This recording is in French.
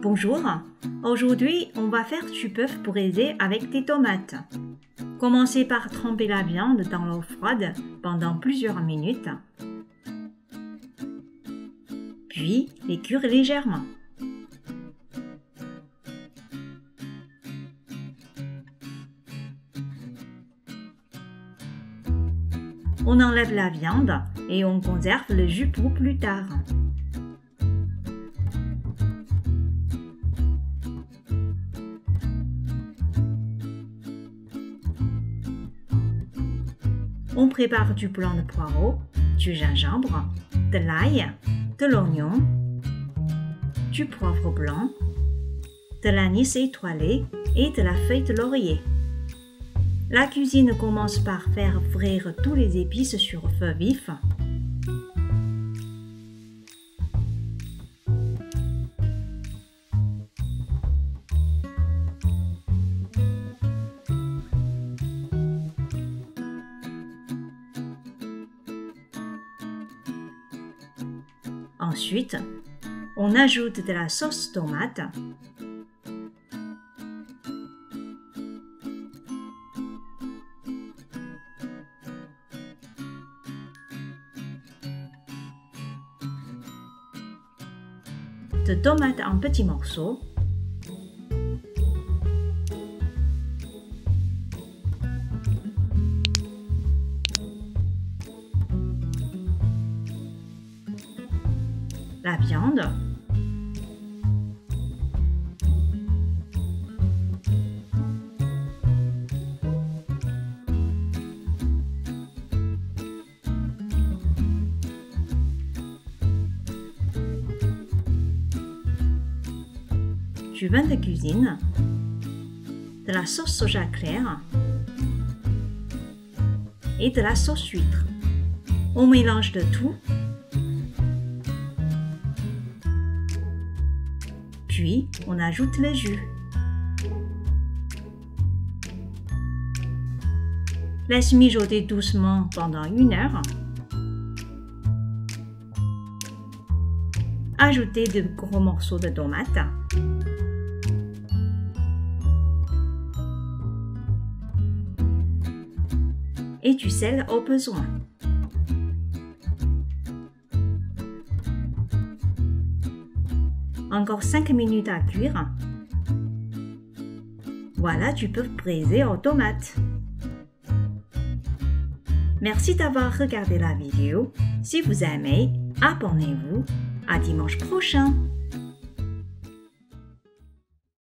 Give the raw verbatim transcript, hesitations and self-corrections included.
Bonjour, aujourd'hui on va faire du bœuf braisé avec des tomates. Commencez par tremper la viande dans l'eau froide pendant plusieurs minutes, puis les cuire légèrement. On enlève la viande et on conserve le jus pour plus tard. On prépare du blanc de poireau, du gingembre, de l'ail, de l'oignon, du poivre blanc, de l'anis étoilé et de la feuille de laurier. La cuisine commence par faire frire tous les épices sur feu vif. Ensuite, on ajoute de la sauce tomate, de tomates en petits morceaux, la viande, du vin de cuisine, de la sauce soja claire et de la sauce huître. On mélange de tout. Puis, on ajoute le jus. Laisse mijoter doucement pendant une heure. Ajoutez de gros morceaux de tomates. Et du sel au besoin. Encore cinq minutes à cuire. Voilà du bœuf braisé aux tomates. Merci d'avoir regardé la vidéo. Si vous aimez, abonnez-vous. À dimanche prochain!